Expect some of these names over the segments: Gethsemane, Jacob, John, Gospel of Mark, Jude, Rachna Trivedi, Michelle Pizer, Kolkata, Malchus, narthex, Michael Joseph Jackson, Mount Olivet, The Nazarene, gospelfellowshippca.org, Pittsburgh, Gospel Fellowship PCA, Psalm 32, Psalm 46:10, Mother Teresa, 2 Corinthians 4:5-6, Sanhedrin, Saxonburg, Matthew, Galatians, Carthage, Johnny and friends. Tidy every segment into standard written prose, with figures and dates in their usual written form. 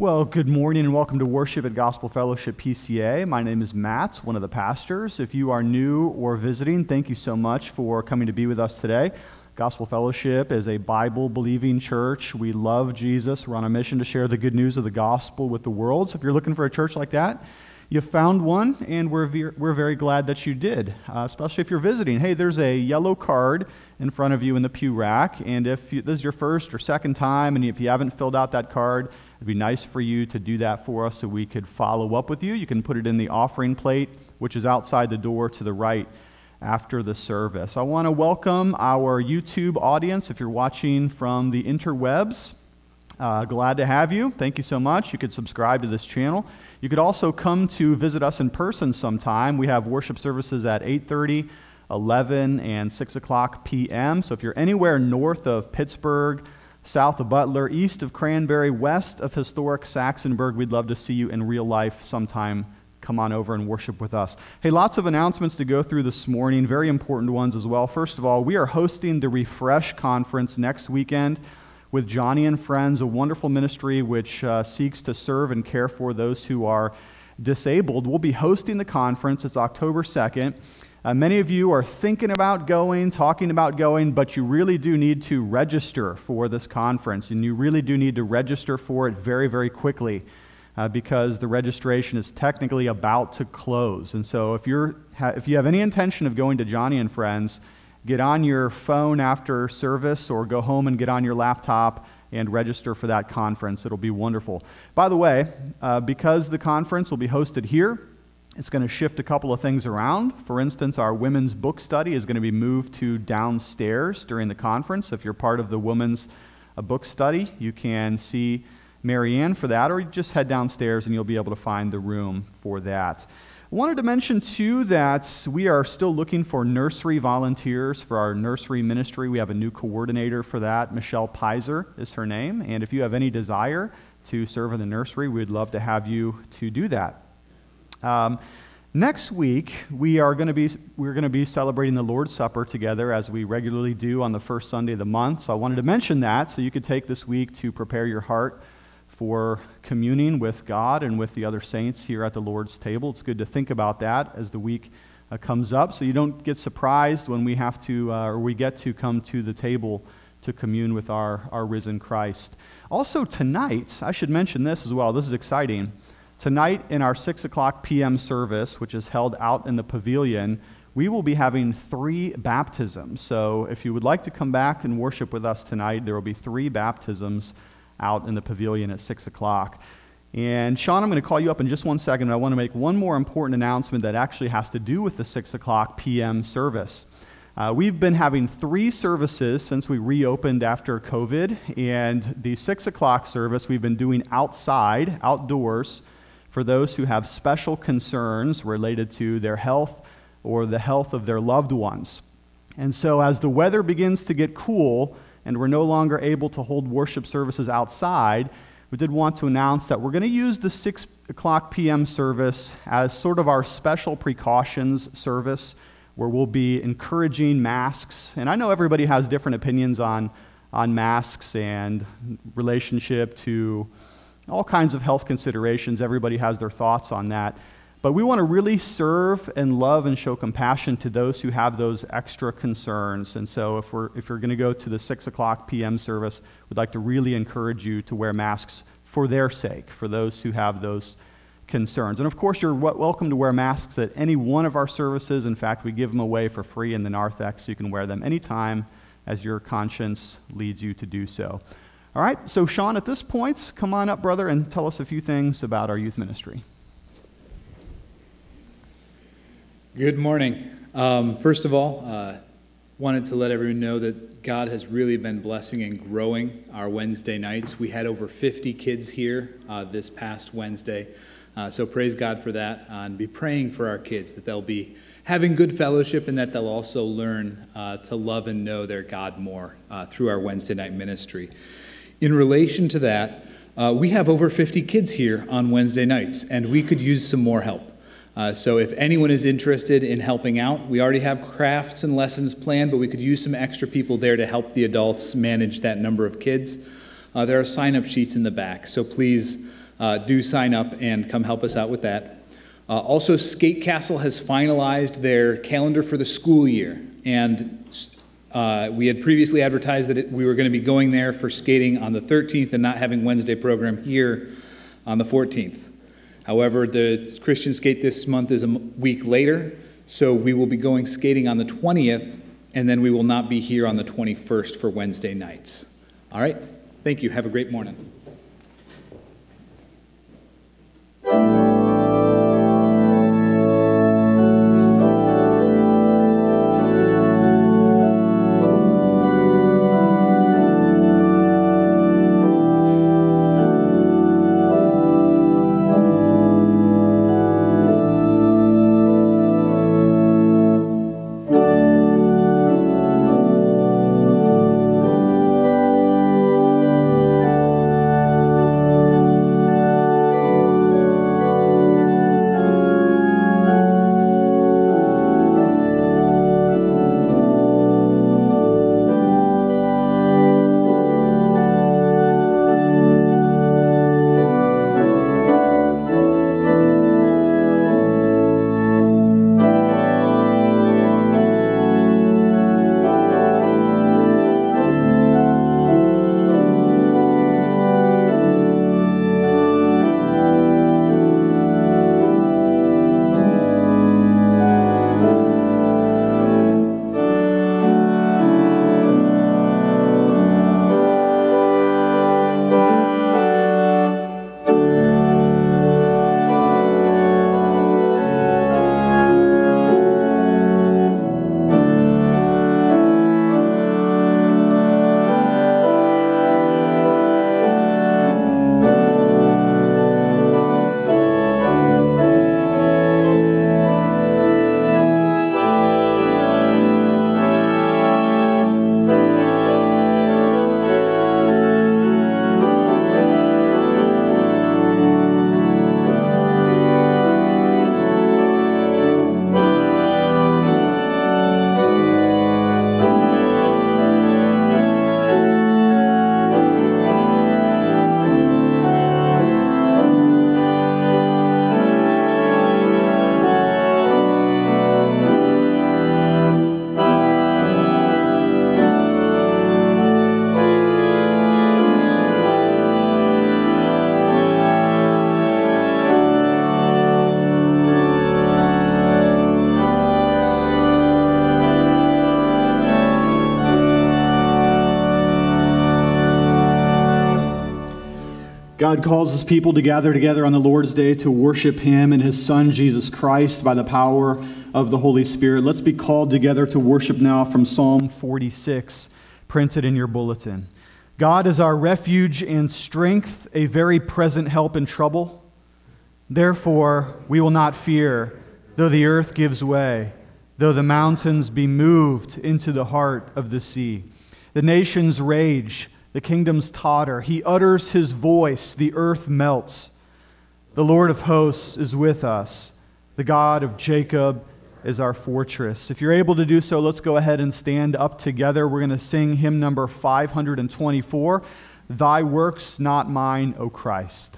Well, good morning and welcome to worship at Gospel Fellowship PCA. My name is Matt, one of the pastors. If you are new or visiting, thank you so much for coming to be with us today. Gospel Fellowship is a Bible-believing church. We love Jesus. We're on a mission to share the good news of the gospel with the world. So if you're looking for a church like that, you found one, and we're very glad that you did, especially if you're visiting. Hey, there's a yellow card in front of you in the pew rack, and if this is your first or second time, and if you haven't filled out that card, it'd be nice for you to do that for us so we could follow up with you. You can put it in the offering plate, which is outside the door to the right after the service. I want to welcome our YouTube audience. If you're watching from the interwebs, glad to have you. Thank you so much. You could subscribe to this channel. You could also come to visit us in person sometime. We have worship services at 8:30, 11, and 6 o'clock p.m. So if you're anywhere north of Pittsburgh, south of Butler, east of Cranberry, west of historic Saxonburg, we'd love to see you in real life sometime. Come on over and worship with us. Hey, lots of announcements to go through this morning, very important ones as well. First of all, we are hosting the Refresh Conference next weekend with Johnny and Friends, a wonderful ministry which seeks to serve and care for those who are disabled. We'll be hosting the conference. It's October 2nd. Many of you are thinking about going, talking about going, but you really do need to register for this conference, and you really do need to register for it very, very quickly because the registration is technically about to close. And so if you have any intention of going to Johnny and Friends, get on your phone after service or go home and get on your laptop and register for that conference. It'll be wonderful. By the way, because the conference will be hosted here, it's going to shift a couple of things around. For instance, our women's book study is going to be moved to downstairs during the conference. If you're part of the women's book study, you can see Mary Ann for that, or you just head downstairs and you'll be able to find the room for that. I wanted to mention, too, that we are still looking for nursery volunteers for our nursery ministry. We have a new coordinator for that. Michelle Pizer is her name. And if you have any desire to serve in the nursery, we'd love to have you to do that. Next week, we're going to be celebrating the Lord's Supper together as we regularly do on the first Sunday of the month. So I wanted to mention that so you could take this week to prepare your heart for communing with God and with the other saints here at the Lord's table. It's good to think about that as the week comes up, so you don't get surprised when we have to, or we get to come to the table to commune with our risen Christ. Also tonight, I should mention this as well. This is exciting. Tonight in our 6 o'clock p.m. service, which is held out in the pavilion, we will be having 3 baptisms. So if you would like to come back and worship with us tonight, there will be 3 baptisms out in the pavilion at 6 o'clock. And Sean, I'm going to call you up in just one second, and I want to make one more important announcement that actually has to do with the 6 o'clock p.m. service. We've been having 3 services since we reopened after COVID, and the 6 o'clock service we've been doing outdoors, for those who have special concerns related to their health or the health of their loved ones. And so as the weather begins to get cool, and we're no longer able to hold worship services outside, we did want to announce that we're going to use the 6 o'clock p.m. service as sort of our special precautions service, where we'll be encouraging masks. And I know everybody has different opinions on masks and relationship to all kinds of health considerations. Everybody has their thoughts on that. But we want to really serve and love and show compassion to those who have those extra concerns. And so if you're going to go to the 6 o'clock p.m. service, we'd like to really encourage you to wear masks for their sake, for those who have those concerns. And of course, you're welcome to wear masks at any one of our services. In fact, we give them away for free in the narthex, so you can wear them anytime as your conscience leads you to do so. All right, so Sean, at this point, come on up, brother, and tell us a few things about our youth ministry. Good morning. First of all, wanted to let everyone know that God has really been blessing and growing our Wednesday nights. We had over 50 kids here this past Wednesday, so praise God for that, and be praying for our kids that they'll be having good fellowship and that they'll also learn to love and know their God more through our Wednesday night ministry. In relation to that, we have over 50 kids here on Wednesday nights, and we could use some more help. So if anyone is interested in helping out, we already have crafts and lessons planned, but we could use some extra people there to help the adults manage that number of kids. There are sign-up sheets in the back, so please do sign up and come help us out with that. Also, Skate Castle has finalized their calendar for the school year, and we had previously advertised that we were going to be going there for skating on the 13th and not having Wednesday program here on the 14th. However, the Christian Skate this month is a week later, so we will be going skating on the 20th, and then we will not be here on the 21st for Wednesday nights. All right, thank you. Have a great morning. God calls his people to gather together on the Lord's Day to worship him and his Son, Jesus Christ, by the power of the Holy Spirit. Let's be called together to worship now from Psalm 46, printed in your bulletin. God is our refuge and strength, a very present help in trouble. Therefore, we will not fear, though the earth gives way, though the mountains be moved into the heart of the sea. The nations rage, the kingdoms totter. He utters his voice, the earth melts. The Lord of hosts is with us. The God of Jacob is our fortress. If you're able to do so, let's go ahead and stand up together. We're going to sing hymn number 524, Thy Works, Not Mine, O Christ.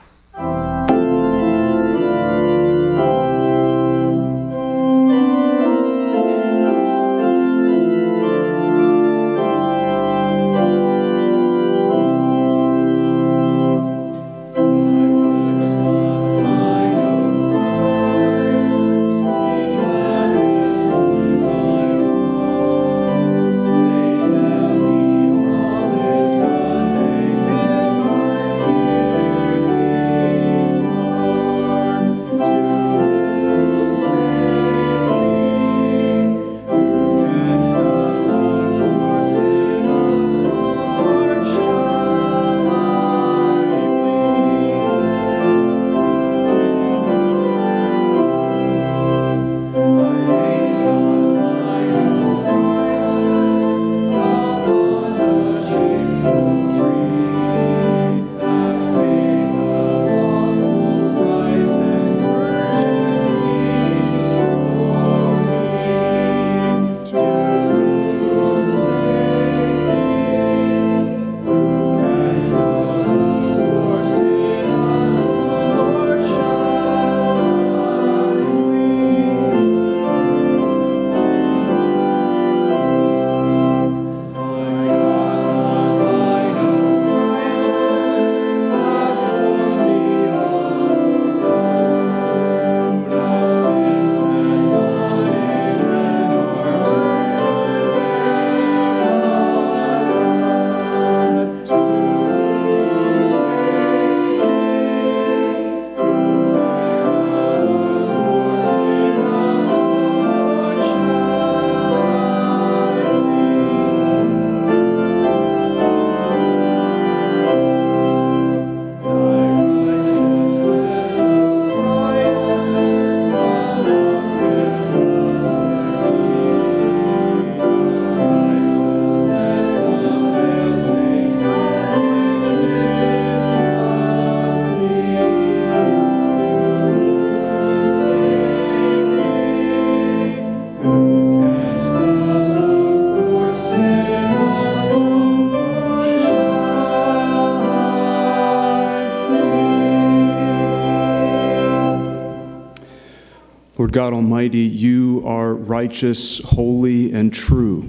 Lord God Almighty, you are righteous, holy, and true.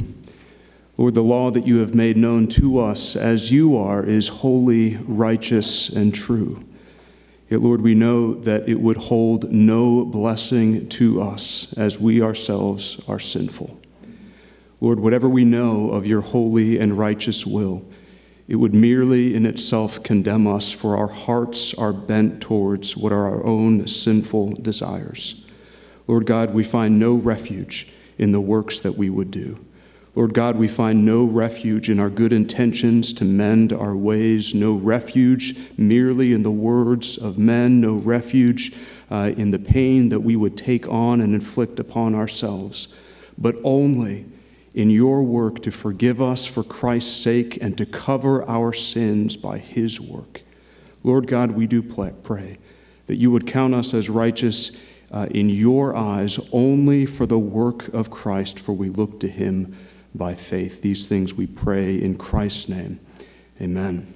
Lord, the law that you have made known to us as you are is holy, righteous, and true. Yet, Lord, we know that it would hold no blessing to us as we ourselves are sinful. Lord, whatever we know of your holy and righteous will, it would merely in itself condemn us, for our hearts are bent towards what are our own sinful desires. Lord God, we find no refuge in the works that we would do. Lord God, we find no refuge in our good intentions to mend our ways, no refuge merely in the words of men, no refuge in the pain that we would take on and inflict upon ourselves, but only in your work to forgive us for Christ's sake and to cover our sins by his work. Lord God, we do pray that you would count us as righteous in your eyes only for the work of Christ, for we look to him by faith. These things we pray in Christ's name. Amen.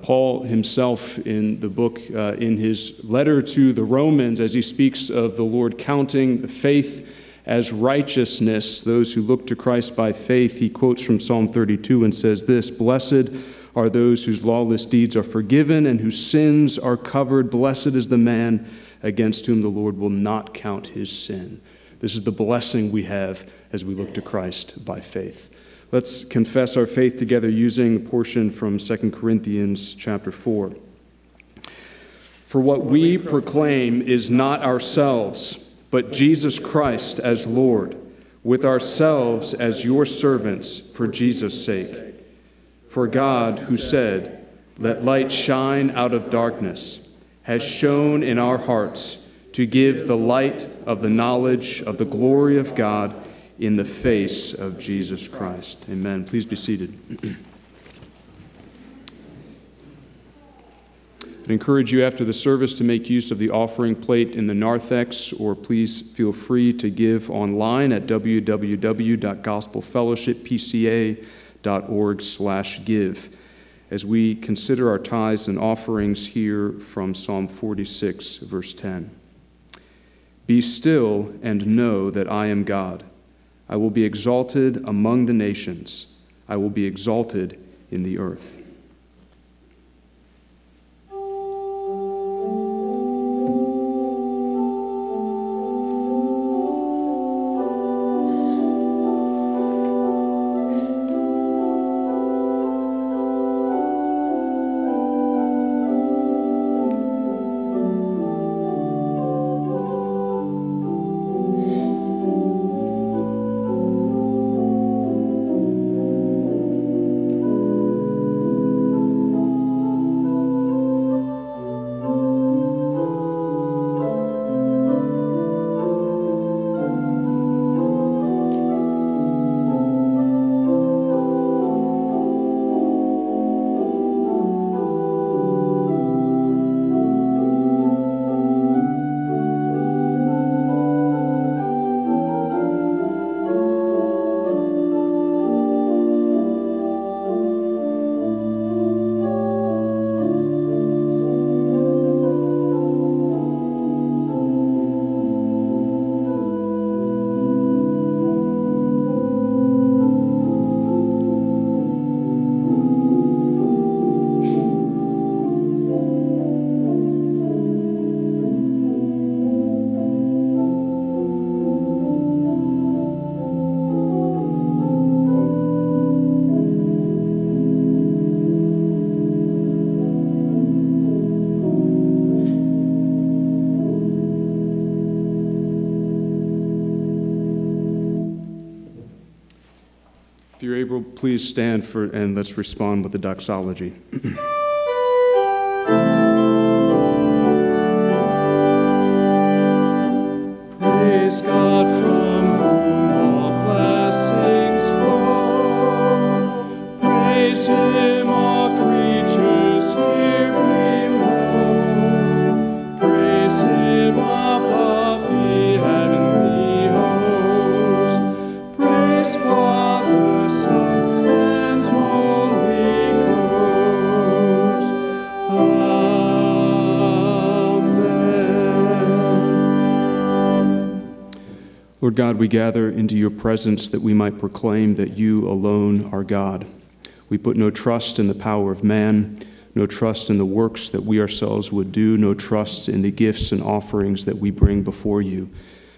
Paul himself in the book, in his letter to the Romans, as he speaks of the Lord counting faith as righteousness, those who look to Christ by faith, he quotes from Psalm 32 and says this: "Blessed are those whose lawless deeds are forgiven and whose sins are covered. Blessed is the man against whom the Lord will not count his sin." This is the blessing we have as we look to Christ by faith. Let's confess our faith together using a portion from 2 Corinthians chapter 4. "For what we proclaim is not ourselves, but Jesus Christ as Lord, with ourselves as your servants for Jesus' sake. For God, who said, 'Let light shine out of darkness,' has shone in our hearts to give the light of the knowledge of the glory of God in the face of Jesus Christ." Amen. Please be seated. I encourage you after the service to make use of the offering plate in the narthex, or please feel free to give online at www.gospelfellowshippca.org/give. as we consider our tithes and offerings here from Psalm 46, verse 10. "Be still and know that I am God. I will be exalted among the nations. I will be exalted in the earth." If you're able, please stand and let's respond with the doxology. Praise God from whom all blessings flow. Praise him, all creatures here below. Praise him above the heavenly host. Praise Father, Son, and Holy Ghost. Lord God, we gather into your presence that we might proclaim that you alone are God. We put no trust in the power of man, no trust in the works that we ourselves would do, no trust in the gifts and offerings that we bring before you.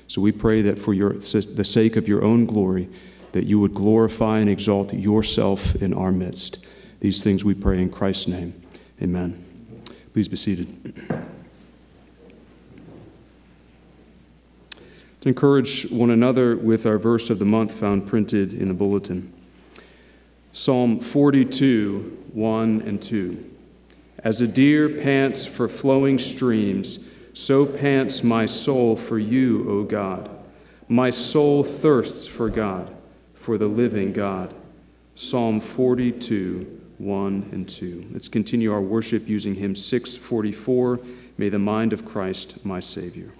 So we pray that for the sake of your own glory, that you would glorify and exalt yourself in our midst. These things we pray in Christ's name. Amen. Please be seated. Encourage one another with our verse of the month found printed in the bulletin. Psalm 42, 1 and 2. As a deer pants for flowing streams, so pants my soul for you, O God. My soul thirsts for God, for the living God. Psalm 42, 1 and 2. Let's continue our worship using hymn 644, May the Mind of Christ, My Savior.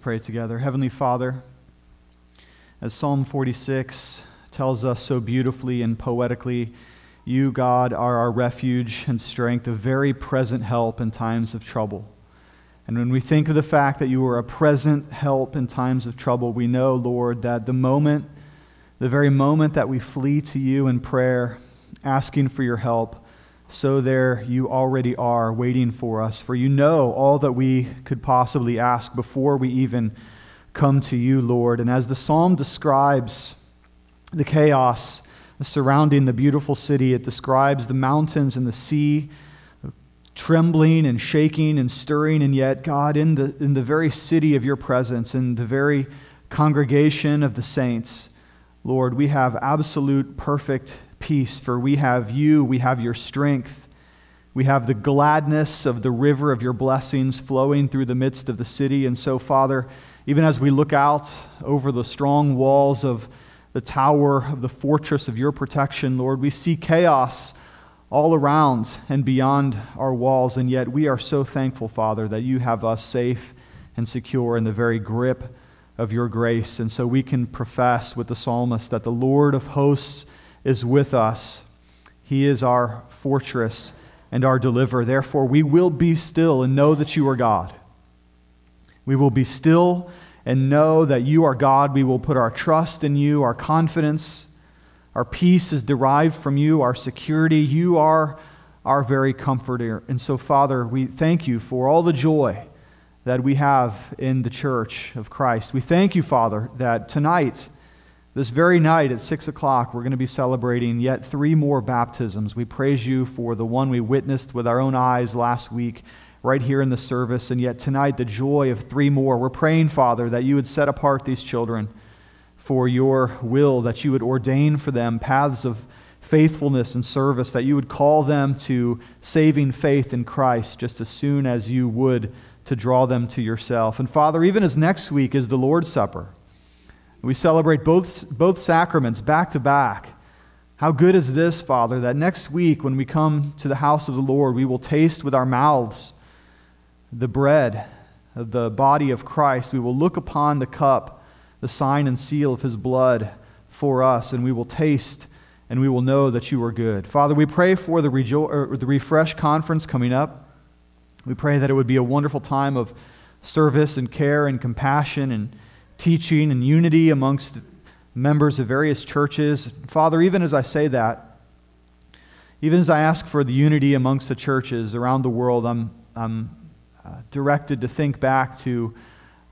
Pray together. Heavenly Father, as Psalm 46 tells us so beautifully and poetically, you, God, are our refuge and strength, a very present help in times of trouble. And when we think of the fact that you are a present help in times of trouble, we know, Lord, that the very moment that we flee to you in prayer, asking for your help, so there you already are waiting for us, for you know all that we could possibly ask before we even come to you, Lord. And as the psalm describes the chaos surrounding the beautiful city, it describes the mountains and the sea trembling and shaking and stirring, and yet, God, in the very city of your presence, in the very congregation of the saints, Lord, we have absolute perfect peace, for we have you, we have your strength, we have the gladness of the river of your blessings flowing through the midst of the city. And so, Father, even as we look out over the strong walls of the tower of the fortress of your protection, Lord, we see chaos all around and beyond our walls, and yet we are so thankful, Father, that you have us safe and secure in the very grip of your grace. And so we can profess with the psalmist that the Lord of hosts is with us. He is our fortress and our deliverer. Therefore, we will be still and know that you are God. We will be still and know that you are God. We will put our trust in you, our confidence. Our peace is derived from you, our security. You are our very comforter. And so, Father, we thank you for all the joy that we have in the church of Christ. We thank you, Father, that tonight This very night at 6 o'clock, we're going to be celebrating yet 3 more baptisms. We praise you for the one we witnessed with our own eyes last week right here in the service, and yet tonight the joy of 3 more. We're praying, Father, that you would set apart these children for your will, that you would ordain for them paths of faithfulness and service, that you would call them to saving faith in Christ just as soon as you would to draw them to yourself. And Father, even as next week is the Lord's Supper, we celebrate both sacraments back to back. How good is this, Father, that next week when we come to the house of the Lord, we will taste with our mouths the bread of the body of Christ. We will look upon the cup, the sign and seal of his blood for us, and we will taste and we will know that you are good. Father, we pray for the Refresh Conference coming up. We pray that it would be a wonderful time of service and care and compassion and teaching and unity amongst members of various churches. Father, even as I say that, even as I ask for the unity amongst the churches around the world, I'm directed to think back to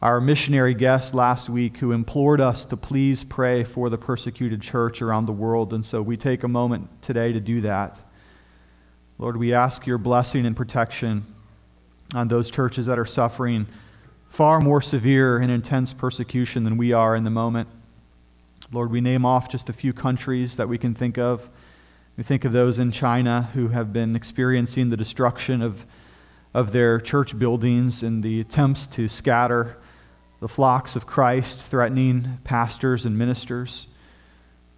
our missionary guest last week who implored us to please pray for the persecuted church around the world. And so we take a moment today to do that. Lord, we ask your blessing and protection on those churches that are suffering far more severe and intense persecution than we are in the moment. Lord, we name off just a few countries that we can think of. We think of those in China who have been experiencing the destruction of their church buildings and the attempts to scatter the flocks of Christ, threatening pastors and ministers.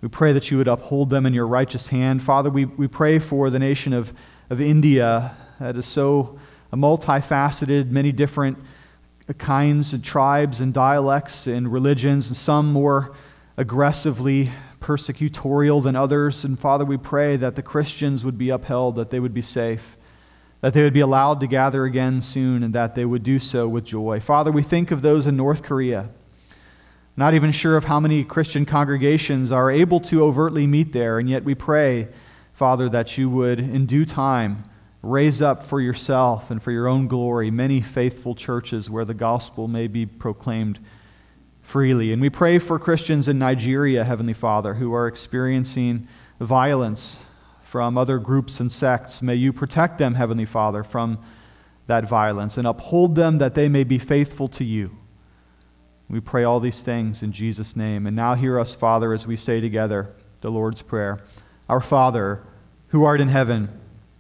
We pray that you would uphold them in your righteous hand. Father, we pray for the nation of India that is so multifaceted, many different kinds and tribes and dialects and religions, and some more aggressively persecutorial than others. And Father, we pray that the Christians would be upheld, that they would be safe, that they would be allowed to gather again soon, and that they would do so with joy. Father, we think of those in North Korea. Not even sure of how many Christian congregations are able to overtly meet there, and yet we pray, Father, that you would in due time raise up for yourself and for your own glory many faithful churches where the gospel may be proclaimed freely. And we pray for Christians in Nigeria, Heavenly Father, who are experiencing violence from other groups and sects. May you protect them, Heavenly Father, from that violence and uphold them that they may be faithful to you. We pray all these things in Jesus' name. And now hear us, Father, as we say together the Lord's Prayer. Our Father, who art in heaven,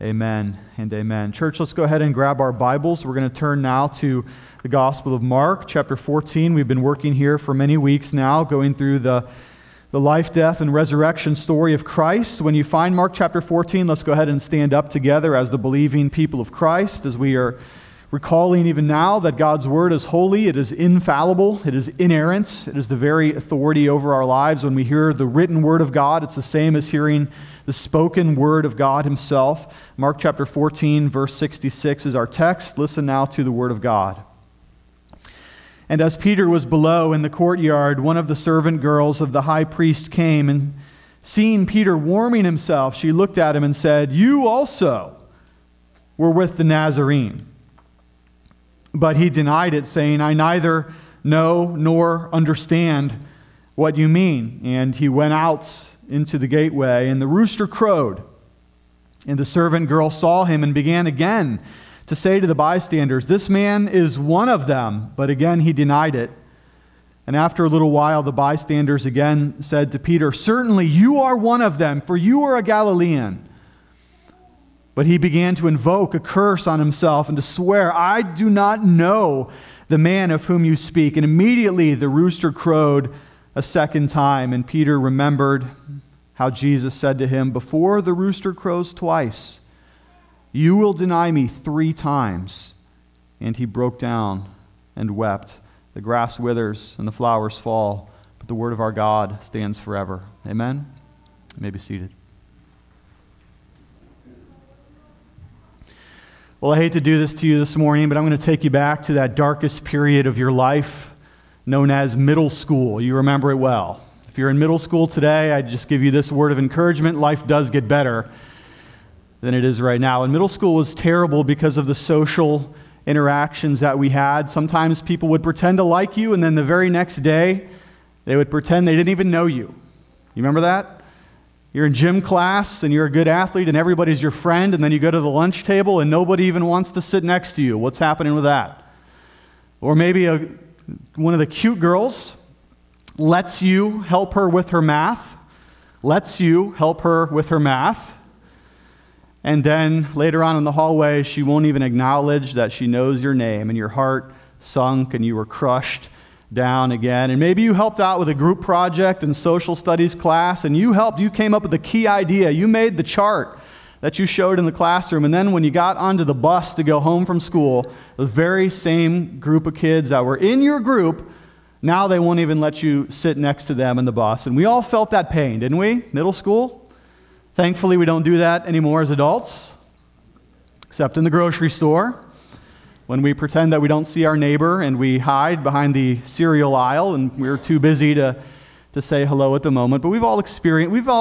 Amen and amen. Church, let's go ahead and grab our Bibles. We're going to turn now to the Gospel of Mark, chapter 14. We've been working here for many weeks now, going through the life, death, and resurrection story of Christ. When you find Mark chapter 14, let's go ahead and stand up together as the believing people of Christ, as we are recalling even now that God's Word is holy, it is infallible, it is inerrant, it is the very authority over our lives. When we hear the written Word of God, it's the same as hearing the spoken Word of God himself. Mark chapter 14, verse 66 is our text. Listen now to the Word of God. And as Peter was below in the courtyard, one of the servant girls of the high priest came, and seeing Peter warming himself, she looked at him and said, "You also were with the Nazarene." But he denied it, saying, "I neither know nor understand what you mean." And he went out into the gateway, and the rooster crowed. And the servant girl saw him and began again to say to the bystanders, "This man is one of them." But again he denied it. And after a little while the bystanders again said to Peter, "Certainly you are one of them, for you are a Galilean." But he began to invoke a curse on himself and to swear, "I do not know the man of whom you speak." And immediately the rooster crowed a second time, and Peter remembered how Jesus said to him, "Before the rooster crows twice, you will deny me 3 times." And he broke down and wept. The grass withers and the flowers fall, but the word of our God stands forever. Amen? You may be seated. Well, I hate to do this to you this morning, but I'm going to take you back to that darkest period of your life known as middle school. You remember it well. If you're in middle school today, I just give you this word of encouragement. Life does get better than it is right now. And middle school was terrible because of the social interactions that we had. Sometimes people would pretend to like you, and then the very next day, they would pretend they didn't even know you. You remember that? You're in gym class, and you're a good athlete, and everybody's your friend, and then you go to the lunch table, and nobody even wants to sit next to you. What's happening with that? Or maybe one of the cute girls lets you help her with her math, and then later on in the hallway, she won't even acknowledge that she knows your name, and your heart sunk, and you were crushed down again. And maybe you helped out with a group project in social studies class, and you came up with a key idea. You made the chart that you showed in the classroom, and then when you got onto the bus to go home from school, the very same group of kids that were in your group, now they won't even let you sit next to them in the bus. And we all felt that pain, didn't we? Middle school. Thankfully, we don't do that anymore as adults, except in the grocery store, when we pretend that we don't see our neighbor and we hide behind the cereal aisle and we're too busy to say hello at the moment. But we've all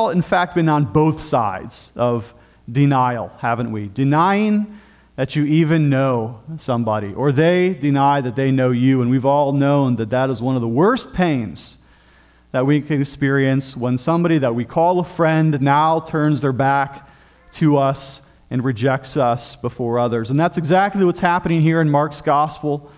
in fact been on both sides of denial, haven't we? Denying that you even know somebody, or they deny that they know you. And we've all known that that is one of the worst pains that we can experience, when somebody that we call a friend now turns their back to us and rejects us before others. And that's exactly what's happening here in Mark's gospel.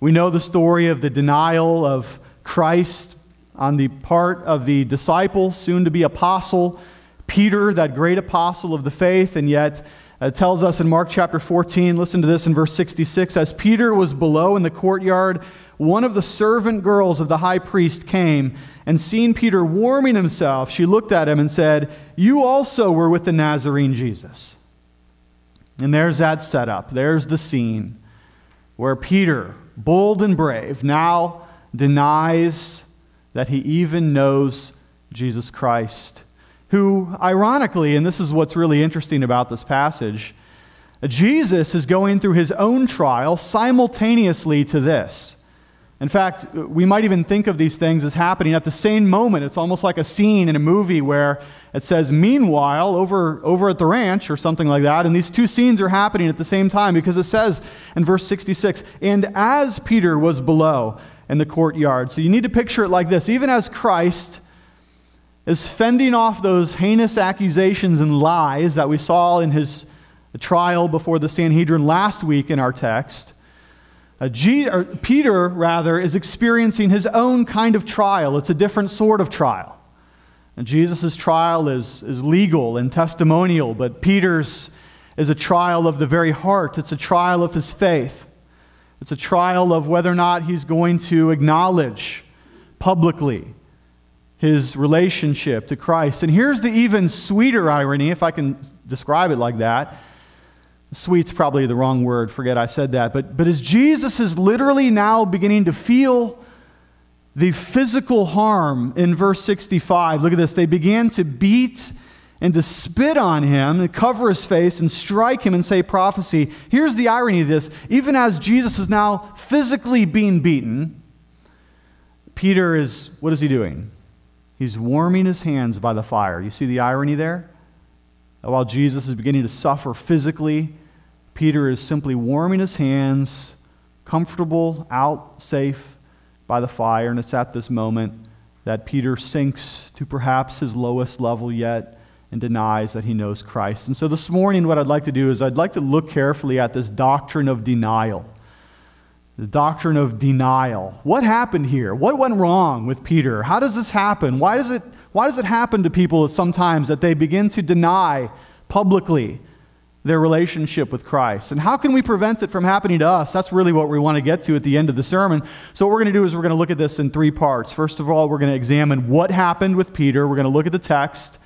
We know the story of the denial of Christ on the part of the disciple, soon to be apostle, Peter, that great apostle of the faith. And yet it tells us in Mark chapter 14, listen to this in verse 66, as Peter was below in the courtyard, one of the servant girls of the high priest came, and seeing Peter warming himself, she looked at him and said, "You also were with the Nazarene Jesus." And there's that setup. There's the scene where Peter, bold and brave, now denies that he even knows Jesus Christ, who, ironically, and this is what's really interesting about this passage, Jesus is going through his own trial simultaneously to this. In fact, we might even think of these things as happening at the same moment. It's almost like a scene in a movie where it says, meanwhile, over at the ranch or something like that. And these two scenes are happening at the same time, because it says in verse 66, and as Peter was below in the courtyard. So you need to picture it like this. Even as Christ is fending off those heinous accusations and lies that we saw in his trial before the Sanhedrin last week in our text, Peter is experiencing his own kind of trial. It's a different sort of trial. And Jesus' trial is legal and testimonial, but Peter's is a trial of the very heart. It's a trial of his faith. It's a trial of whether or not he's going to acknowledge publicly his relationship to Christ. And here's the even sweeter irony, if I can describe it like that. Sweet's probably the wrong word, forget I said that. But as Jesus is literally now beginning to feel the physical harm in verse 65, look at this, they began to beat and to spit on him and cover his face and strike him and say prophecy. Here's the irony of this. Even as Jesus is now physically being beaten, Peter is, what is he doing? He's warming his hands by the fire. You see the irony there? While Jesus is beginning to suffer physically, Peter is simply warming his hands, comfortable, out, safe by the fire. And it's at this moment that Peter sinks to perhaps his lowest level yet and denies that he knows Christ. And so this morning, what I'd like to do is I'd like to look carefully at this doctrine of denial. The doctrine of denial. What happened here? What went wrong with Peter? How does this happen? Why does it happen to people sometimes that they begin to deny publicly their relationship with Christ? And how can we prevent it from happening to us? That's really what we want to get to at the end of the sermon. So what we're going to do is we're going to look at this in three parts. First of all, we're going to examine what happened with Peter. We're going to look at the text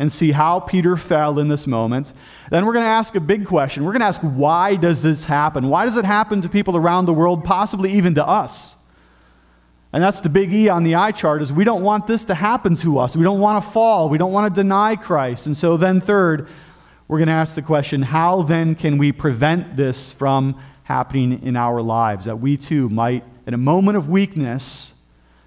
and see how Peter fell in this moment. Then we're going to ask a big question. We're going to ask, why does this happen? Why does it happen to people around the world, possibly even to us? And that's the big E on the eye chart, is we don't want this to happen to us. We don't want to fall. We don't want to deny Christ. And so then third, we're going to ask the question, how then can we prevent this from happening in our lives? That we too might, in a moment of weakness,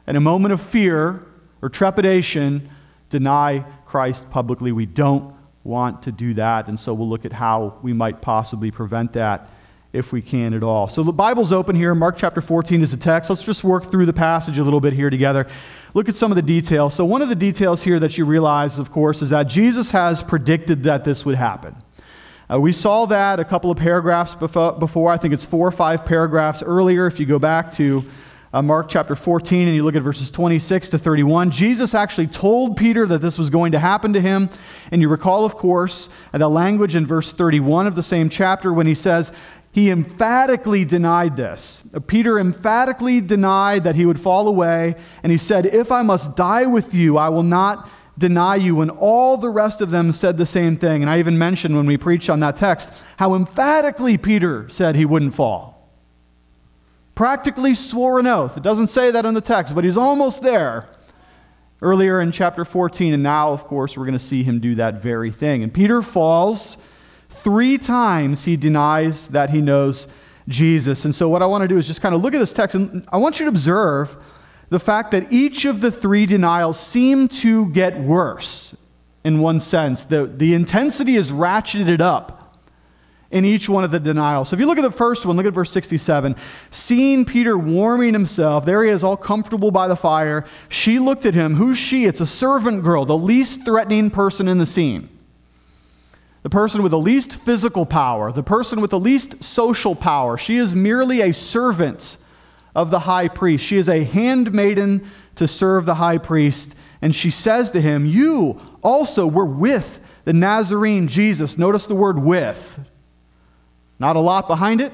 in a moment of fear or trepidation, deny Christ publicly. We don't want to do that, and so we'll look at how we might possibly prevent that if we can at all. So the Bible's open here. Mark chapter 14 is the text. Let's just work through the passage a little bit here together. Look at some of the details. So one of the details here that you realize, of course, is that Jesus has predicted that this would happen. We saw that a couple of paragraphs before. I think it's 4 or 5 paragraphs earlier. If you go back to Mark chapter 14 and you look at verses 26 to 31, Jesus actually told Peter that this was going to happen to him. And you recall, of course, the language in verse 31 of the same chapter when he says, he emphatically denied this. Peter emphatically denied that he would fall away, and he said, if I must die with you, I will not deny you. And all the rest of them said the same thing. And I even mentioned when we preached on that text how emphatically Peter said he wouldn't fall. Practically swore an oath. It doesn't say that in the text, but he's almost there earlier in chapter 14. And now, of course, we're going to see him do that very thing. And Peter falls. 3 times he denies that he knows Jesus. And so what I want to do is just kind of look at this text, and I want you to observe the fact that each of the 3 denials seem to get worse in one sense. The intensity is ratcheted up in each one of the denials. So if you look at the first one, look at verse 67. Seeing Peter warming himself, there he is all comfortable by the fire, she looked at him. Who's she? It's a servant girl, the least threatening person in the scene. The person with the least physical power, the person with the least social power. She is merely a servant of the high priest. She is a handmaiden to serve the high priest. And she says to him, you also were with the Nazarene Jesus. Notice the word with. Not a lot behind it.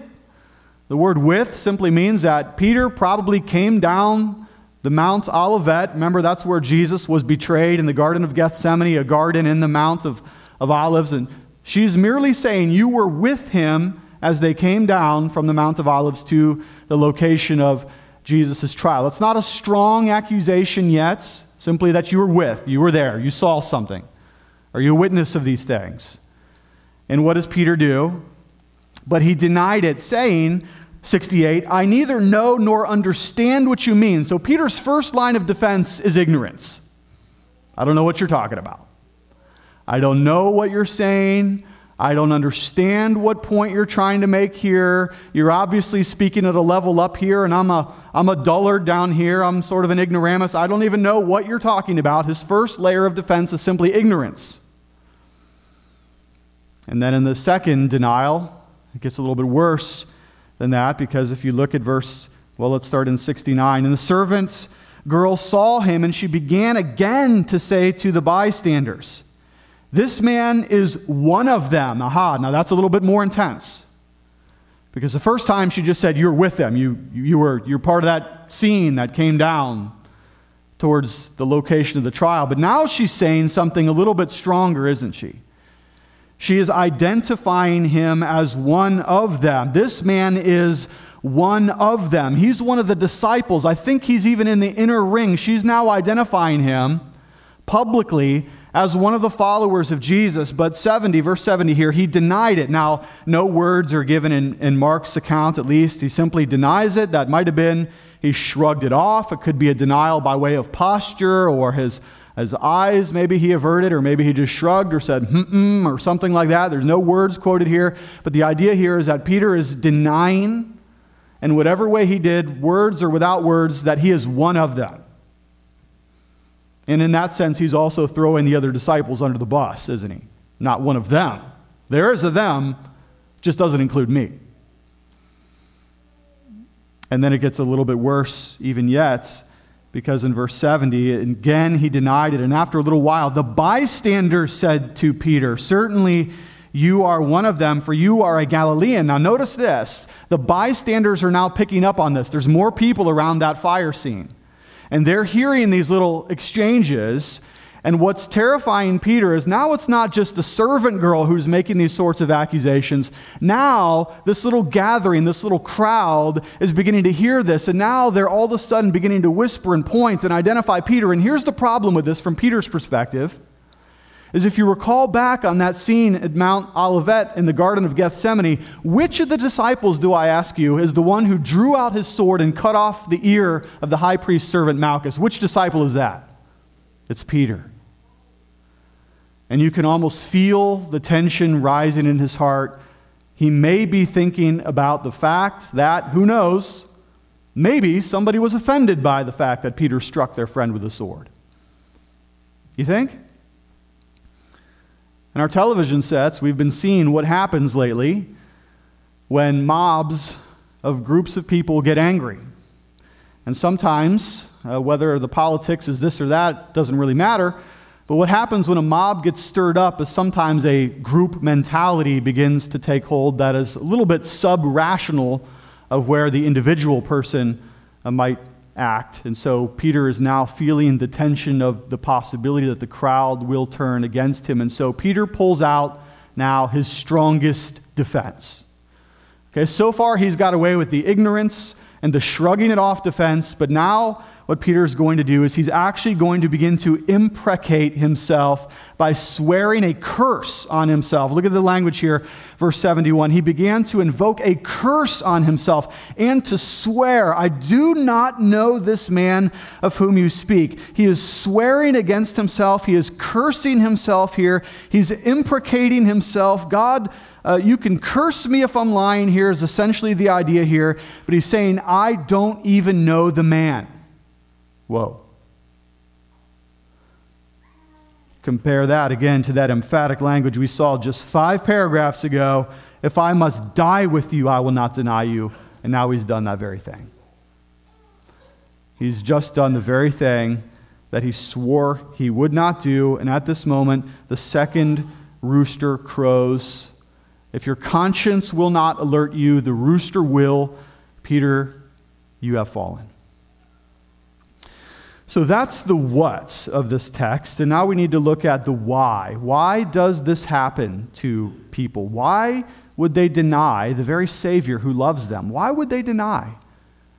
The word with simply means that Peter probably came down the Mount Olivet. Remember, that's where Jesus was betrayed in the Garden of Gethsemane, a garden in the Mount of Olives. And she's merely saying, you were with him as they came down from the Mount of Olives to the location of Jesus' trial. It's not a strong accusation yet, simply that you were with, you were there, you saw something. Are you a witness of these things? And what does Peter do? But he denied it, saying, 68, I neither know nor understand what you mean. So Peter's first line of defense is ignorance. I don't know what you're talking about. I don't know what you're saying. I don't understand what point you're trying to make here. You're obviously speaking at a level up here, and I'm a dullard down here. I'm sort of an ignoramus. I don't even know what you're talking about. His first layer of defense is simply ignorance. And then in the second denial, it gets a little bit worse than that, because if you look at verse, well, let's start in 69. And the servant girl saw him, and she began again to say to the bystanders, this man is one of them. Aha, now that's a little bit more intense. Because the first time she just said, you're with them. You're part of that scene that came down towards the location of the trial. But now she's saying something a little bit stronger, isn't she? She is identifying him as one of them. This man is one of them. He's one of the disciples. I think he's even in the inner ring. She's now identifying him publicly as one of the followers of Jesus. But verse 70 here, he denied it. Now, no words are given in Mark's account, at least. He simply denies it. That might have been he shrugged it off. It could be a denial by way of posture, or his eyes, maybe he averted, or maybe he just shrugged or said, or something like that. There's no words quoted here. But the idea here is that Peter is denying, in whatever way he did, words or without words, that he is one of them. And in that sense, he's also throwing the other disciples under the bus, isn't he? Not one of them. There is a them, just doesn't include me. And then it gets a little bit worse even yet, because in verse 70, again, he denied it. And after a little while, the bystander said to Peter, certainly you are one of them, for you are a Galilean. Now notice this. The bystanders are now picking up on this. There's more people around that fire scene. And they're hearing these little exchanges. And what's terrifying Peter is now it's not just the servant girl who's making these sorts of accusations. Now this little gathering, this little crowd is beginning to hear this. And now they're all of a sudden beginning to whisper and point and identify Peter. And here's the problem with this from Peter's perspective. is if you recall back on that scene at Mount Olivet in the Garden of Gethsemane, which of the disciples, do I ask you, is the one who drew out his sword and cut off the ear of the high priest's servant Malchus? Which disciple is that? It's Peter. And you can almost feel the tension rising in his heart. He may be thinking about the fact that, who knows, maybe somebody was offended by the fact that Peter struck their friend with a sword. You think? In our television sets, we've been seeing what happens lately when mobs of groups of people get angry. And sometimes, whether the politics is this or that doesn't really matter, but what happens when a mob gets stirred up is sometimes a group mentality begins to take hold that is a little bit sub-rational of where the individual person might act. And so Peter is now feeling the tension of the possibility that the crowd will turn against him. And so Peter pulls out now his strongest defense. Okay, so far he's got away with the ignorance and the shrugging it off defense, but now what Peter's going to do is he's actually going to begin to imprecate himself by swearing a curse on himself. Look at the language here, verse 71. He began to invoke a curse on himself and to swear, "I do not know this man of whom you speak." He is swearing against himself. He is cursing himself here. He's imprecating himself. God, you can curse me if I'm lying here is essentially the idea here. But he's saying, I don't even know the man. Whoa. Compare that again to that emphatic language we saw just 5 paragraphs ago. If I must die with you, I will not deny you. And now he's done that very thing. He's just done the very thing that he swore he would not do. And at this moment, the second rooster crows. If your conscience will not alert you, the rooster will. Peter, you have fallen. So that's the what of this text, and now we need to look at the why. Why does this happen to people? Why would they deny the very Savior who loves them? Why would they deny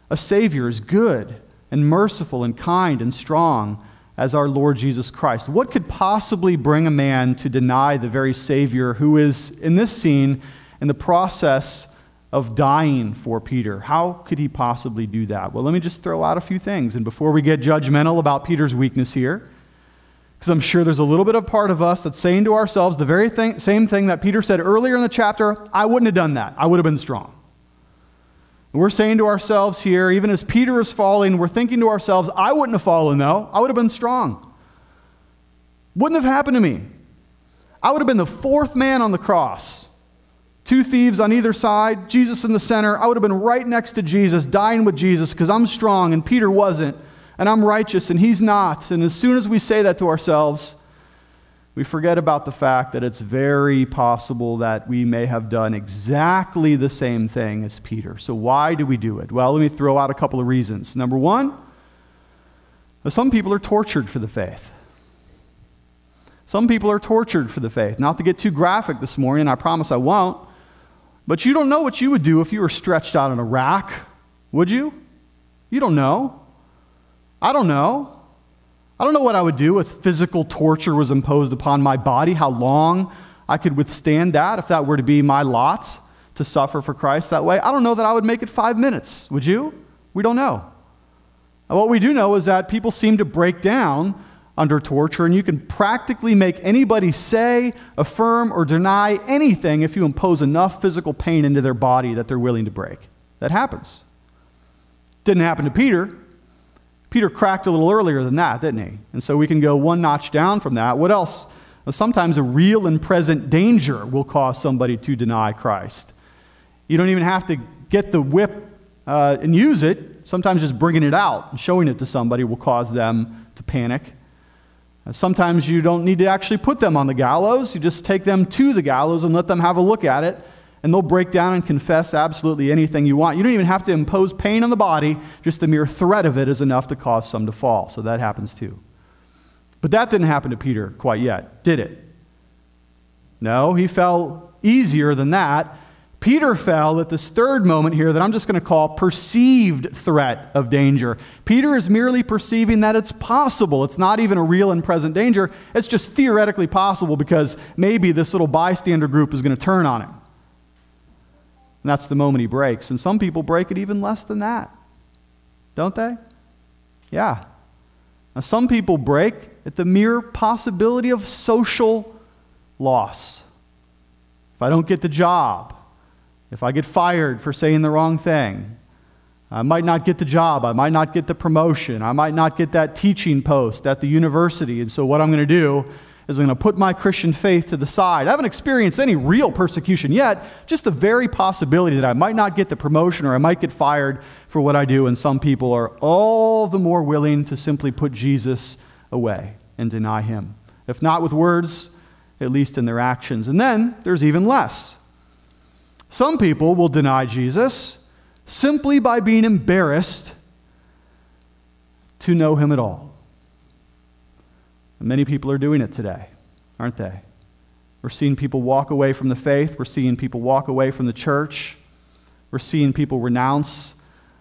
a Savior as good and merciful and kind and strong as our Lord Jesus Christ? What could possibly bring a man to deny the very Savior who is, in this scene, in the process of dying for Peter? How could he possibly do that? Well, let me just throw out a few things. And before we get judgmental about Peter's weakness here, because I'm sure there's a little bit of part of us that's saying to ourselves the very same thing that Peter said earlier in the chapter, I wouldn't have done that. I would have been strong. And we're saying to ourselves here, even as Peter is falling, we're thinking to ourselves, I wouldn't have fallen though. I would have been strong. Wouldn't have happened to me. I would have been the 4th man on the cross. 2 thieves on either side, Jesus in the center. I would have been right next to Jesus, dying with Jesus, because I'm strong and Peter wasn't, and I'm righteous and he's not. And as soon as we say that to ourselves, we forget about the fact that it's very possible that we may have done exactly the same thing as Peter. So why do we do it? Well, let me throw out a couple of reasons. Number one, some people are tortured for the faith. Some people are tortured for the faith. Not to get too graphic this morning, I promise I won't. But you don't know what you would do if you were stretched out on a rack, would you? You don't know. I don't know. I don't know what I would do if physical torture was imposed upon my body, how long I could withstand that if that were to be my lot to suffer for Christ that way. I don't know that I would make it 5 minutes, would you? We don't know. And what we do know is that people seem to break down under torture, and you can practically make anybody say, affirm, or deny anything if you impose enough physical pain into their body that they're willing to break. That happens. Didn't happen to Peter. Peter cracked a little earlier than that, didn't he? And so we can go one notch down from that. What else? Well, sometimes a real and present danger will cause somebody to deny Christ. You don't even have to get the whip and use it. Sometimes just bringing it out and showing it to somebody will cause them to panic. Sometimes you don't need to actually put them on the gallows. You just take them to the gallows and let them have a look at it, and they'll break down and confess absolutely anything you want. You don't even have to impose pain on the body. Just the mere threat of it is enough to cause some to fall. So that happens too. But that didn't happen to Peter quite yet, did it? No, he fell easier than that. Peter fell at this third moment here that I'm just going to call perceived threat of danger. Peter is merely perceiving that it's possible. It's not even a real and present danger. It's just theoretically possible because maybe this little bystander group is going to turn on him. And that's the moment he breaks. And some people break it even less than that, don't they? Yeah. Now, some people break at the mere possibility of social loss. If I don't get the job, if I get fired for saying the wrong thing, I might not get the job, I might not get the promotion, I might not get that teaching post at the university, and so what I'm going to do is I'm going to put my Christian faith to the side. I haven't experienced any real persecution yet, just the very possibility that I might not get the promotion or I might get fired for what I do, and some people are all the more willing to simply put Jesus away and deny him. If not with words, at least in their actions. And then there's even less. Some people will deny Jesus simply by being embarrassed to know him at all. And many people are doing it today, aren't they? We're seeing people walk away from the faith. We're seeing people walk away from the church. We're seeing people renounce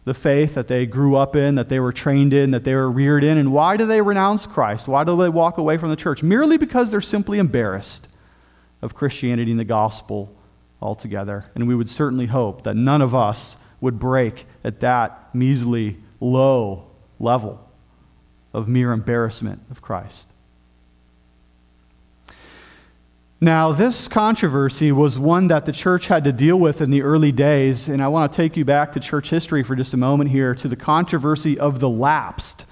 the faith that they grew up in, that they were trained in, that they were reared in. And why do they renounce Christ? Why do they walk away from the church? Merely because they're simply embarrassed of Christianity and the gospel altogether. And we would certainly hope that none of us would break at that measly, low level of mere embarrassment of Christ. Now, this controversy was one that the church had to deal with in the early days, and I want to take you back to church history for just a moment here to the controversy of the lapsed.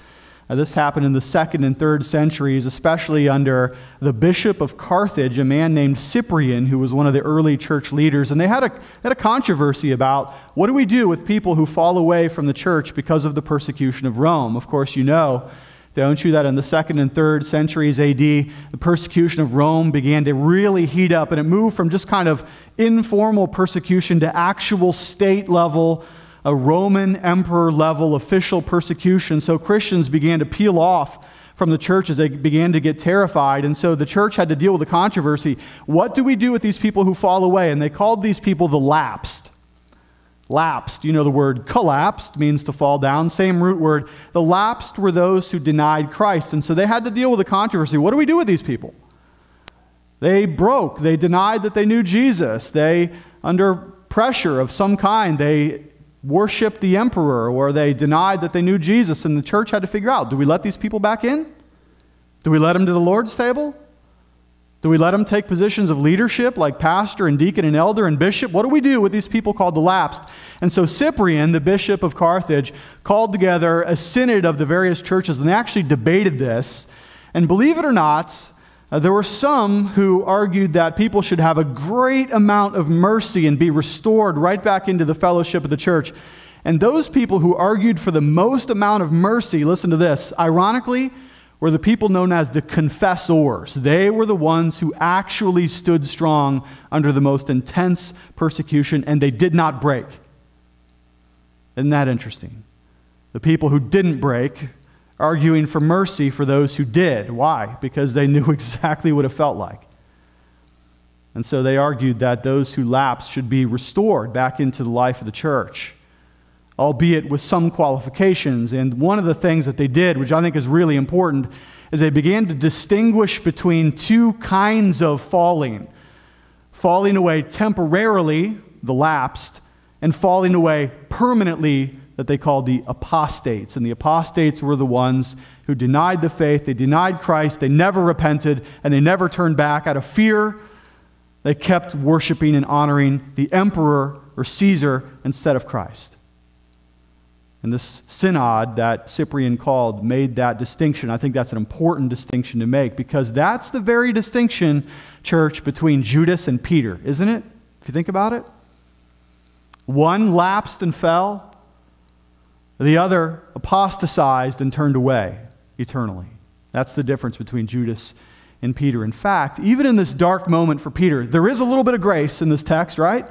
Now, this happened in the 2nd and 3rd centuries, especially under the Bishop of Carthage, a man named Cyprian, who was one of the early church leaders, and they had a controversy about what do we do with people who fall away from the church because of the persecution of Rome. Of course, you know, don't you, that in the 2nd and 3rd centuries AD, the persecution of Rome began to really heat up, and it moved from just kind of informal persecution to actual state level, a Roman emperor level official persecution. So Christians began to peel off from the church as they began to get terrified, and so the church had to deal with the controversy. What do we do with these people who fall away? And they called these people the lapsed. Lapsed, you know the word collapsed means to fall down, same root word. The lapsed were those who denied Christ, and so they had to deal with the controversy. What do we do with these people? They broke, they denied that they knew Jesus. They, under pressure of some kind, they worshiped the emperor, or they denied that they knew Jesus, and the church had to figure out, do we let these people back in? Do we let them to the Lord's table? Do we let them take positions of leadership like pastor and deacon and elder and bishop? What do we do with these people called the lapsed? And so Cyprian, the bishop of Carthage, called together a synod of the various churches, and they actually debated this. And believe it or not, there were some who argued that people should have a great amount of mercy and be restored right back into the fellowship of the church. And those people who argued for the most amount of mercy, listen to this, ironically, were the people known as the confessors. They were the ones who actually stood strong under the most intense persecution, and they did not break. Isn't that interesting? The people who didn't break, arguing for mercy for those who did. Why? Because they knew exactly what it felt like. And so they argued that those who lapsed should be restored back into the life of the church, albeit with some qualifications. And one of the things that they did, which I think is really important, is they began to distinguish between two kinds of falling. Falling away temporarily, the lapsed, and falling away permanently, that they called the apostates. And the apostates were the ones who denied the faith, they denied Christ, they never repented, and they never turned back. Out of fear, they kept worshiping and honoring the emperor or Caesar instead of Christ. And this synod that Cyprian called made that distinction. I think that's an important distinction to make, because that's the very distinction, church, between Judas and Peter, isn't it? If you think about it. One lapsed and fell. The other apostatized and turned away eternally. That's the difference between Judas and Peter. In fact, even in this dark moment for Peter, there is a little bit of grace in this text, right?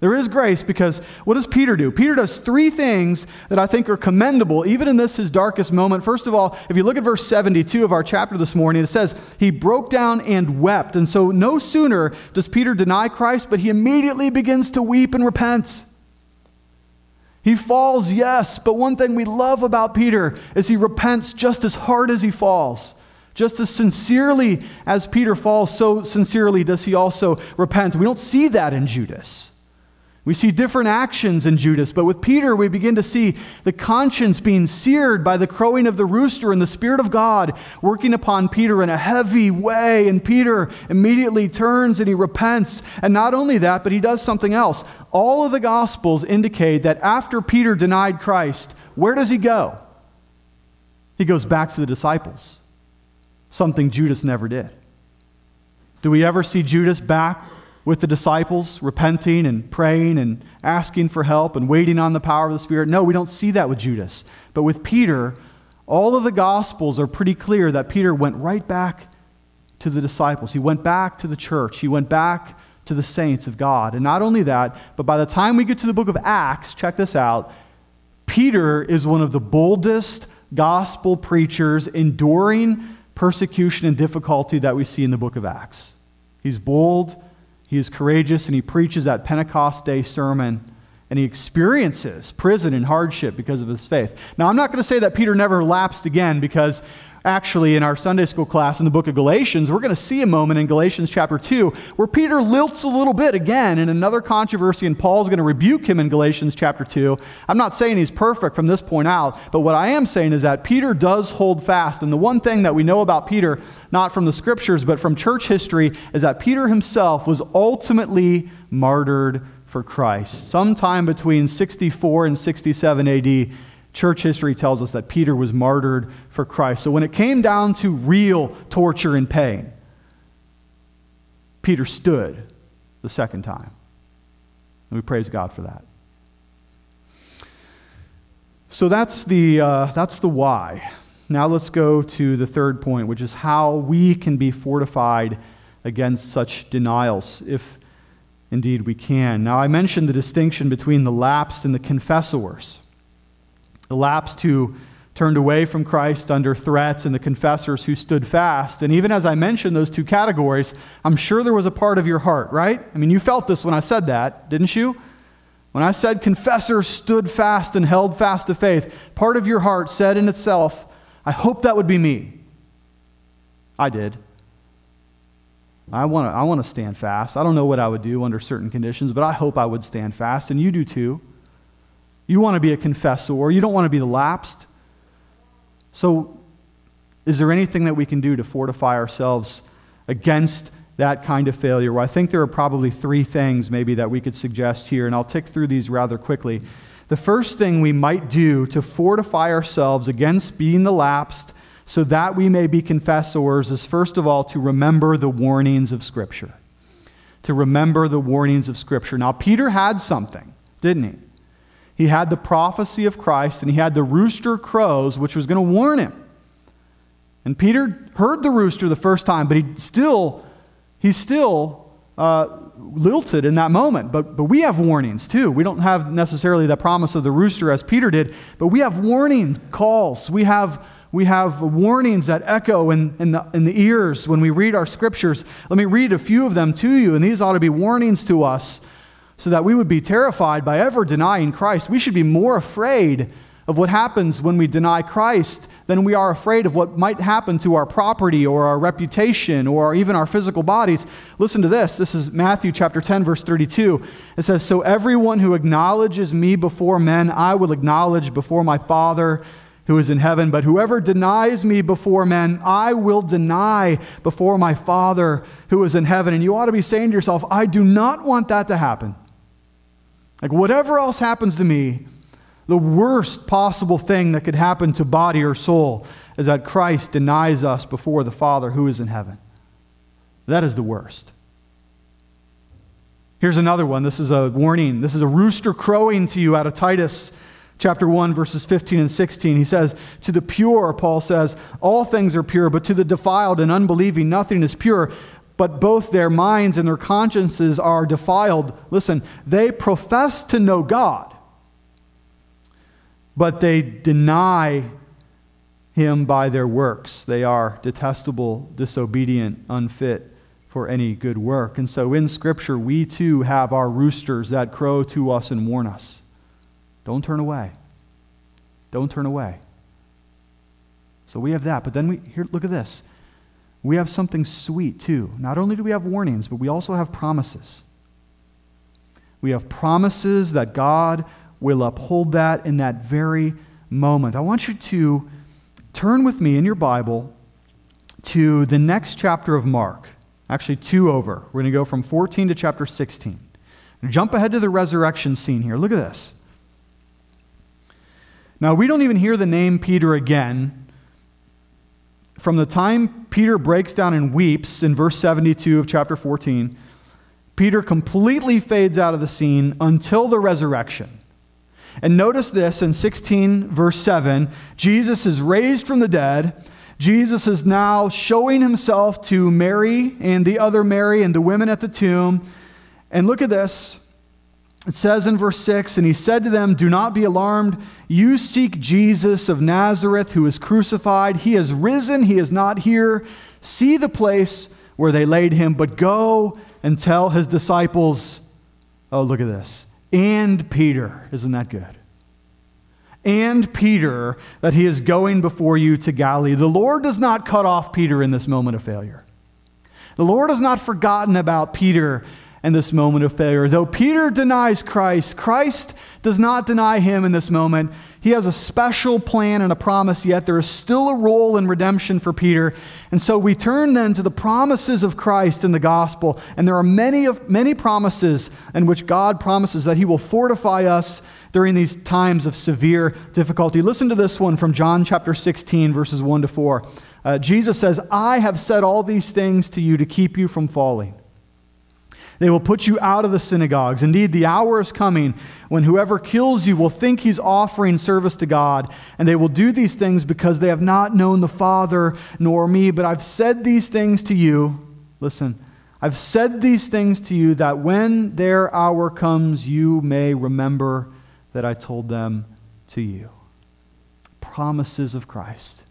There is grace because what does Peter do? Peter does three things that I think are commendable, even in this, his darkest moment. First of all, if you look at verse 72 of our chapter this morning, it says, he broke down and wept. And so no sooner does Peter deny Christ, but he immediately begins to weep and repents. He falls, yes, but one thing we love about Peter is he repents just as hard as he falls. Just as sincerely as Peter falls, so sincerely does he also repent. We don't see that in Judas. We see different actions in Judas, but with Peter, we begin to see the conscience being seared by the crowing of the rooster and the Spirit of God working upon Peter in a heavy way, and Peter immediately turns and he repents. And not only that, but he does something else. All of the Gospels indicate that after Peter denied Christ, where does he go? He goes back to the disciples, something Judas never did. Do we ever see Judas back with the disciples, repenting and praying and asking for help and waiting on the power of the Spirit? No, we don't see that with Judas. But with Peter, all of the Gospels are pretty clear that Peter went right back to the disciples. He went back to the church. He went back to the saints of God. And not only that, but by the time we get to the book of Acts, check this out, Peter is one of the boldest gospel preachers enduring persecution and difficulty that we see in the book of Acts. He's bold. He is courageous, and he preaches that Pentecost Day sermon, and he experiences prison and hardship because of his faith. Now, I'm not going to say that Peter never lapsed again, because actually in our Sunday school class in the book of Galatians, we're going to see a moment in Galatians chapter 2 where Peter lilts a little bit again in another controversy, and Paul's going to rebuke him in Galatians chapter 2. I'm not saying he's perfect from this point out, but what I am saying is that Peter does hold fast. And the one thing that we know about Peter, not from the scriptures, but from church history, is that Peter himself was ultimately martyred for Christ. Sometime between 64 and 67 AD, church history tells us that Peter was martyred for Christ. So when it came down to real torture and pain, Peter stood the second time. And we praise God for that. So that's the why. Now let's go to the third point, which is how we can be fortified against such denials, if indeed we can. Now I mentioned the distinction between the lapsed and the confessors. The lapsed who turned away from Christ under threats, and the confessors who stood fast. And even as I mentioned those two categories, I'm sure there was a part of your heart, right? I mean, you felt this when I said that, didn't you? When I said confessors stood fast and held fast to faith, part of your heart said in itself, I hope that would be me. I did. I want to stand fast. I don't know what I would do under certain conditions, but I hope I would stand fast, and you do too. You want to be a confessor. You don't want to be the lapsed. So is there anything that we can do to fortify ourselves against that kind of failure? Well, I think there are probably three things maybe that we could suggest here, and I'll tick through these rather quickly. The first thing we might do to fortify ourselves against being the lapsed so that we may be confessors is, first of all, to remember the warnings of Scripture. To remember the warnings of Scripture. Now, Peter had something, didn't he? He had the prophecy of Christ, and he had the rooster crows, which was going to warn him. And Peter heard the rooster the first time, but he still lilted in that moment. But we have warnings too. We don't have necessarily the promise of the rooster as Peter did, but we have warnings, calls. We have warnings that echo in the ears when we read our scriptures. Let me read a few of them to you, and these ought to be warnings to us, so that we would be terrified by ever denying Christ. We should be more afraid of what happens when we deny Christ than we are afraid of what might happen to our property or our reputation or even our physical bodies. Listen to this. This is Matthew chapter 10, verse 32. It says, "So everyone who acknowledges me before men, I will acknowledge before my Father who is in heaven. But whoever denies me before men, I will deny before my Father who is in heaven." And you ought to be saying to yourself, I do not want that to happen. Like, whatever else happens to me, the worst possible thing that could happen to body or soul is that Christ denies us before the Father who is in heaven. That is the worst. Here's another one. This is a warning. This is a rooster crowing to you out of Titus chapter 1, verses 15 and 16. He says, "To the pure," Paul says, "all things are pure, but to the defiled and unbelieving, nothing is pure. but both their minds and their consciences are defiled. Listen, they profess to know God, but they deny him by their works. They are detestable, disobedient, unfit for any good work. And so in Scripture, we too have our roosters that crow to us and warn us. Don't turn away. Don't turn away. So we have that. But then here, look at this. We have something sweet too. Not only do we have warnings, but we also have promises. We have promises that God will uphold that in that very moment. I want you to turn with me in your Bible to the next chapter of Mark. Actually, two over. We're going to go from 14 to chapter 16. Jump ahead to the resurrection scene here. Look at this. Now, we don't even hear the name Peter again from the time Peter breaks down and weeps in verse 72 of chapter 14. Peter completely fades out of the scene until the resurrection. And notice this in 16 verse 7, Jesus is raised from the dead. Jesus is now showing himself to Mary and the other Mary and the women at the tomb. And look at this. It says in verse 6, "And he said to them, 'Do not be alarmed. You seek Jesus of Nazareth, who is crucified. He is risen. He is not here. See the place where they laid him, but go and tell his disciples,'" oh, look at this, "'and Peter,'" isn't that good? "'And Peter, that he is going before you to Galilee.'" The Lord does not cut off Peter in this moment of failure. The Lord has not forgotten about Peter in this moment of failure. Though Peter denies Christ, Christ does not deny him in this moment. He has a special plan and a promise, yet there is still a role in redemption for Peter. And so we turn then to the promises of Christ in the gospel. And there are many promises in which God promises that he will fortify us during these times of severe difficulty. Listen to this one from John chapter 16, verses 1 to 4. Jesus says, "I have said all these things to you to keep you from falling. They will put you out of the synagogues. Indeed, the hour is coming when whoever kills you will think he's offering service to God, and they will do these things because they have not known the Father nor me. But I've said these things to you," listen, "I've said these things to you that when their hour comes, you may remember that I told them to you." Promises of Christ.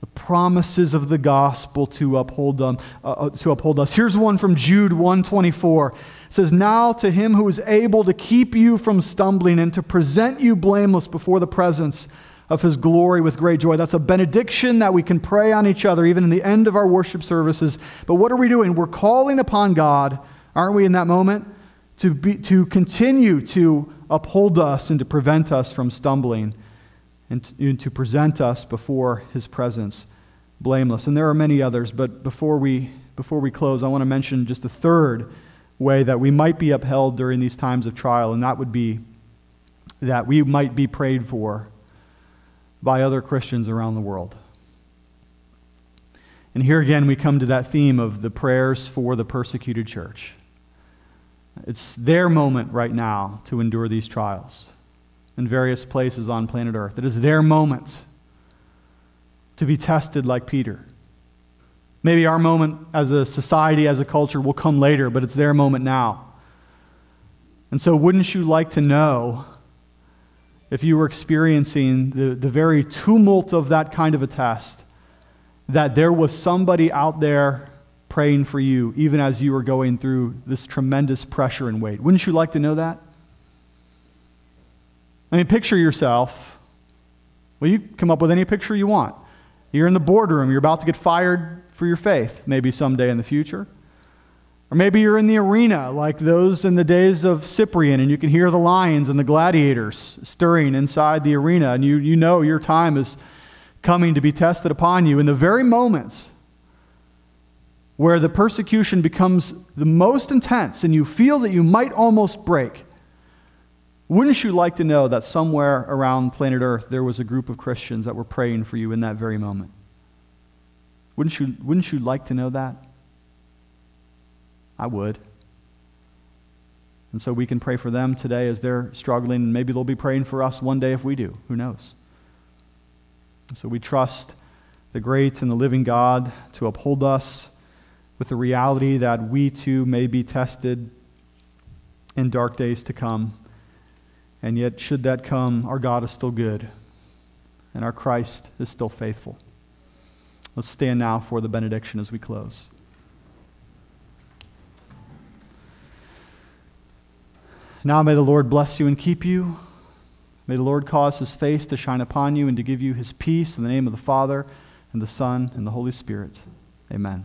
The promises of the gospel to uphold them, to uphold us. Here's one from Jude 1:24. It says, "Now to him who is able to keep you from stumbling and to present you blameless before the presence of his glory with great joy." That's a benediction that we can pray on each other, even in the end of our worship services. But what are we doing? We're calling upon God, aren't we, in that moment, to continue to uphold us and to prevent us from stumbling, and to present us before his presence blameless. And there are many others, but before we close, I want to mention just a third way that we might be upheld during these times of trial, and that would be that we might be prayed for by other Christians around the world. And here again, we come to that theme of the prayers for the persecuted church. It's their moment right now to endure these trials in various places on planet Earth. It is their moment to be tested like Peter. Maybe our moment as a society, as a culture, will come later, but it's their moment now. And so wouldn't you like to know if you were experiencing the very tumult of that kind of a test, that there was somebody out there praying for you, even as you were going through this tremendous pressure and weight? Wouldn't you like to know that? I mean, picture yourself. Well, you come up with any picture you want. You're in the boardroom. You're about to get fired for your faith, maybe someday in the future. Or maybe you're in the arena like those in the days of Cyprian, and you can hear the lions and the gladiators stirring inside the arena, and you know your time is coming to be tested upon you. In the very moments where the persecution becomes the most intense and you feel that you might almost break, wouldn't you like to know that somewhere around planet Earth there was a group of Christians that were praying for you in that very moment? Wouldn't you like to know that? I would. And so we can pray for them today as they're struggling, and maybe they'll be praying for us one day if we do. Who knows? So we trust the great and the living God to uphold us with the reality that we too may be tested in dark days to come. And yet, should that come, our God is still good, and our Christ is still faithful. Let's stand now for the benediction as we close. Now may the Lord bless you and keep you. May the Lord cause his face to shine upon you and to give you his peace. In the name of the Father, and the Son, and the Holy Spirit. Amen.